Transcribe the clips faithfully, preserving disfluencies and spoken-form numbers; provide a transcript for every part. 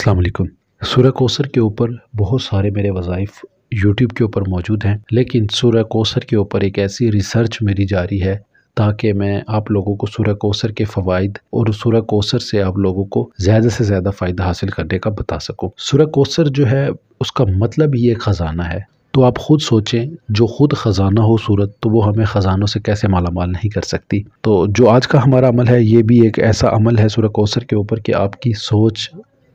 अस्सलाम वालेकुम। सूरह कौसर के ऊपर बहुत सारे मेरे वज़ाइफ यूट्यूब के ऊपर मौजूद हैं, लेकिन सूरह कौसर के ऊपर एक ऐसी रिसर्च मेरी जारी है ताकि मैं आप लोगों को सूरह कौसर के फ़वाइद और सूरह कौसर से आप लोगों को ज़्यादा से ज़्यादा फ़ायदा हासिल करने का बता सकूँ। सूरह कौसर जो है उसका मतलब ये ख़जाना है, तो आप ख़ुद सोचें जो ख़ुद ख़जाना हो सूरत, तो वो हमें ख़जानों से कैसे मालामाल नहीं कर सकती। तो जो आज का हमारा अमल है ये भी एक ऐसा अमल है सूरह कौसर के ऊपर कि आपकी सोच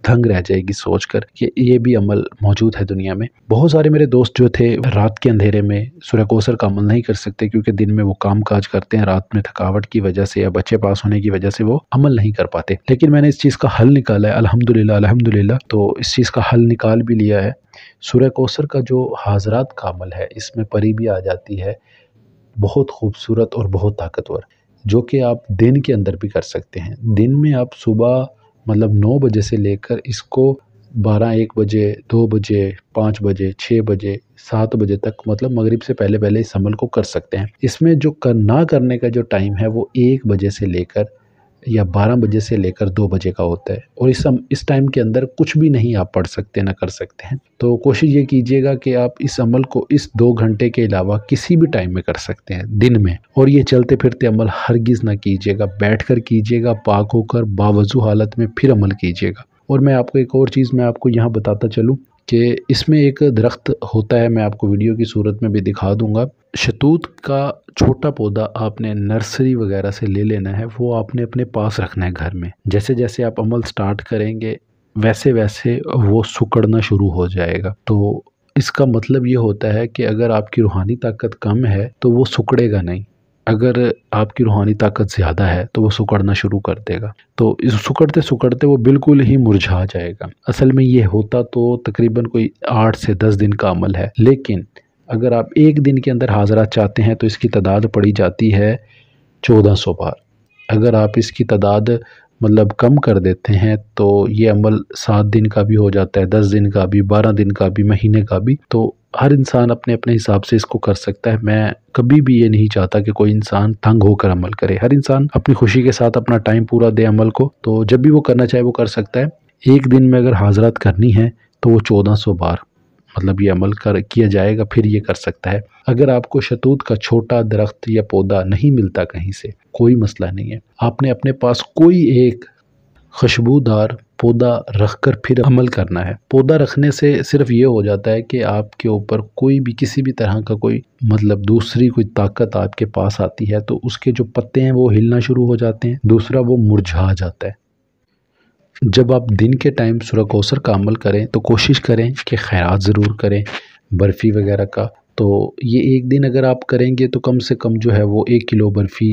दंग रह जाएगी सोच कर कि ये भी अमल मौजूद है दुनिया में। बहुत सारे मेरे दोस्त जो थे रात के अंधेरे में सूरह कौसर का अमल नहीं कर सकते क्योंकि दिन में वो काम काज करते हैं, रात में थकावट की वजह से या बच्चे पास होने की वजह से वो अमल नहीं कर पाते। लेकिन मैंने इस चीज़ का हल निकाला है, अल्हम्दुलिल्लाह अल्हम्दुलिल्लाह। तो इस चीज़ का हल निकाल भी लिया है। सूरह कौसर का जो हाजरात का अमल है इसमें परी भी आ जाती है, बहुत खूबसूरत और बहुत ताकतवर, जो कि आप दिन के अंदर भी कर सकते हैं। दिन में आप सुबह मतलब नौ बजे से लेकर इसको बारह एक बजे दो बजे पाँच बजे छः बजे सात बजे तक मतलब मगरिब से पहले पहले इस अमल को कर सकते हैं। इसमें जो कर ना करने का जो टाइम है वो एक बजे से लेकर या बारह बजे से लेकर दो बजे का होता है, और इस इस टाइम के अंदर कुछ भी नहीं आप पढ़ सकते ना कर सकते हैं। तो कोशिश ये कीजिएगा कि आप इस अमल को इस दो घंटे के अलावा किसी भी टाइम में कर सकते हैं दिन में। और ये चलते फिरते अमल हरगिज़ ना कीजिएगा, बैठकर कीजिएगा, पाक होकर बावजू हालत में फिर अमल कीजिएगा। और मैं आपको एक और चीज़ मैं आपको यहाँ बताता चलूँ कि इसमें एक दरख्त होता है, मैं आपको वीडियो की सूरत में भी दिखा दूँगा। शतूत का छोटा पौधा आपने नर्सरी वगैरह से ले लेना है, वो आपने अपने पास रखना है घर में। जैसे जैसे आप अमल स्टार्ट करेंगे वैसे वैसे वो सुकड़ना शुरू हो जाएगा। तो इसका मतलब ये होता है कि अगर आपकी रूहानी ताकत कम है तो वो सुकड़ेगा नहीं, अगर आपकी रूहानी ताकत ज़्यादा है तो वो सुकड़ना शुरू कर देगा। तो इस सुकड़ते सुकड़ते वो बिल्कुल ही मुरझा जाएगा। असल में ये होता तो तकरीबन कोई आठ से दस दिन का अमल है, लेकिन अगर आप एक दिन के अंदर हाजरात चाहते हैं तो इसकी तादाद पड़ी जाती है चौदह सौ बार। अगर आप इसकी तादाद मतलब कम कर देते हैं तो ये अमल सात दिन का भी हो जाता है, दस दिन का भी, बारह दिन का भी, महीने का भी। तो हर इंसान अपने अपने हिसाब से इसको कर सकता है। मैं कभी भी ये नहीं चाहता कि कोई इंसान तंग होकर अमल करे, हर इंसान अपनी खुशी के साथ अपना टाइम पूरा दे अमल को। तो जब भी वो करना चाहे वो कर सकता है। एक दिन में अगर हाजरात करनी है तो वो चौदह सौ बार मतलब ये अमल कर किया जाएगा, फिर ये कर सकता है। अगर आपको शतूत का छोटा दरख्त या पौधा नहीं मिलता कहीं से, कोई मसला नहीं है, आपने अपने पास कोई एक खुशबूदार पौधा रखकर फिर अमल करना है। पौधा रखने से सिर्फ ये हो जाता है कि आपके ऊपर कोई भी किसी भी तरह का कोई मतलब दूसरी कोई ताकत आपके पास आती है तो उसके जो पत्ते हैं वो हिलना शुरू हो जाते हैं, दूसरा वो मुरझा जाता है। जब आप दिन के टाइम सूरह कौसर का अमल करें तो कोशिश करें कि खैरात ज़रूर करें बर्फ़ी वगैरह का। तो ये एक दिन अगर आप करेंगे तो कम से कम जो है वो एक किलो बर्फ़ी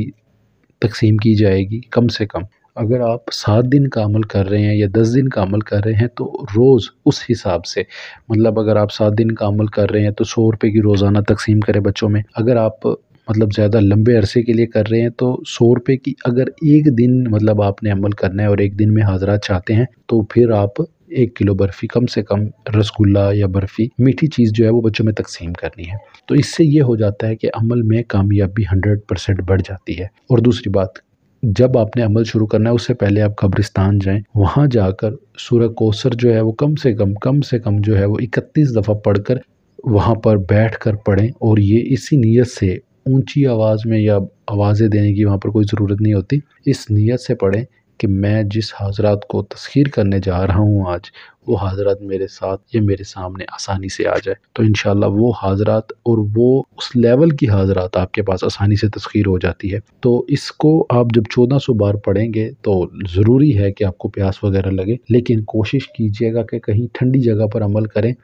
तकसीम की जाएगी कम से कम। अगर आप सात दिन का अमल कर रहे हैं या दस दिन का अमल कर रहे हैं तो रोज़ उस हिसाब से मतलब अगर आप सात दिन का अमल कर रहे हैं तो सौ रुपये की रोज़ाना तकसीम करें बच्चों में। अगर आप मतलब ज़्यादा लंबे अरसे के लिए कर रहे हैं तो सौ रुपये की अगर एक दिन मतलब आपने अमल करना है और एक दिन में हाजरात चाहते हैं तो फिर आप एक किलो बर्फ़ी कम से कम रसगुल्ला या बर्फ़ी मीठी चीज़ जो है वो बच्चों में तकसीम करनी है। तो इससे ये हो जाता है कि अमल में कामयाबी हंड्रेड परसेंट बढ़ जाती है। और दूसरी बात, जब आपने अमल शुरू करना है उससे पहले आप कब्रिस्तान जाएँ, वहाँ जाकर सूरह कौसर जो है वो कम से कम कम से कम जो है वो इकतीस दफ़ा पढ़ कर वहाँ पर बैठ कर पढ़ें। और ये इसी नीयत से ऊंची आवाज़ में या आवाज़ें देने की वहाँ पर कोई ज़रूरत नहीं होती, इस नीयत से पढ़ें कि मैं जिस हाजरात को तस्खीर करने जा रहा हूँ आज वो हाजरात मेरे साथ या मेरे सामने आसानी से आ जाए। तो इंशाल्लाह वो हाजरात और वो उस लेवल की हाजरात आपके पास आसानी से तस्खीर हो जाती है। तो इसको आप जब चौदह सौ बार पढ़ेंगे तो ज़रूरी है कि आपको प्यास वगैरह लगे, लेकिन कोशिश कीजिएगा कि कहीं ठंडी जगह पर अमल करें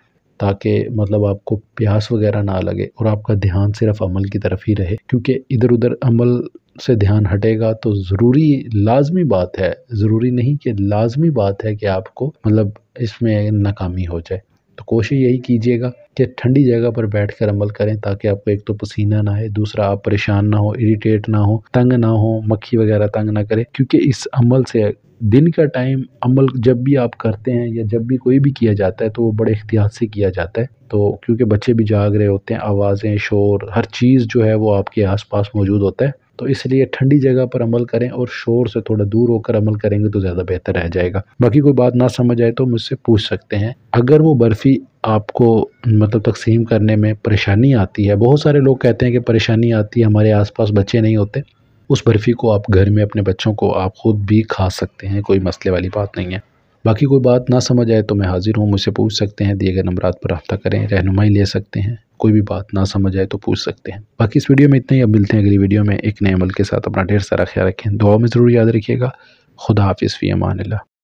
ताकि मतलब आपको प्यास वगैरह ना लगे और आपका ध्यान सिर्फ अमल की तरफ ही रहे। क्योंकि इधर उधर अमल से ध्यान हटेगा तो ज़रूरी लाजमी बात है, ज़रूरी नहीं कि लाजमी बात है कि आपको मतलब इसमें नाकामी हो जाए। तो कोशिश यही कीजिएगा कि ठंडी जगह पर बैठकर अमल करें ताकि आपको एक तो पसीना ना आए, दूसरा आप परेशान ना हो, इरिटेट ना हो, तंग ना हो, मक्खी वगैरह तंग ना करे। क्योंकि इस अमल से दिन का टाइम अमल जब भी आप करते हैं या जब भी कोई भी किया जाता है तो वो बड़े एहतियात से किया जाता है। तो क्योंकि बच्चे भी जाग रहे होते हैं, आवाज़ें शोर हर चीज़ जो है वो आपके आसपास मौजूद होता है। तो इसलिए ठंडी जगह पर अमल करें और शोर से थोड़ा दूर होकर अमल करेंगे तो ज़्यादा बेहतर रह जाएगा। बाकी कोई बात ना समझ आए तो मुझसे पूछ सकते हैं। अगर वो बर्फ़ी आपको मतलब तकसीम करने में परेशानी आती है, बहुत सारे लोग कहते हैं कि परेशानी आती है, हमारे आसपास बच्चे नहीं होते, उस बर्फ़ी को आप घर में अपने बच्चों को आप ख़ुद भी खा सकते हैं, कोई मसले वाली बात नहीं है। बाकी कोई बात ना समझ आए तो मैं हाज़िर हूँ, मुझसे पूछ सकते हैं, दिए गए नंबरात पर रब्ता करें, रहनुमाई ले सकते हैं, कोई भी बात ना समझ आए तो पूछ सकते हैं। बाकी इस वीडियो में इतना ही, अब मिलते हैं अगली वीडियो में एक नए अमल के साथ। अपना ढेर सारा ख्याल रखें, दुआ में ज़रूर याद रखिएगा। खुदा हाफिज़, फ़ी अमान अल्लाह।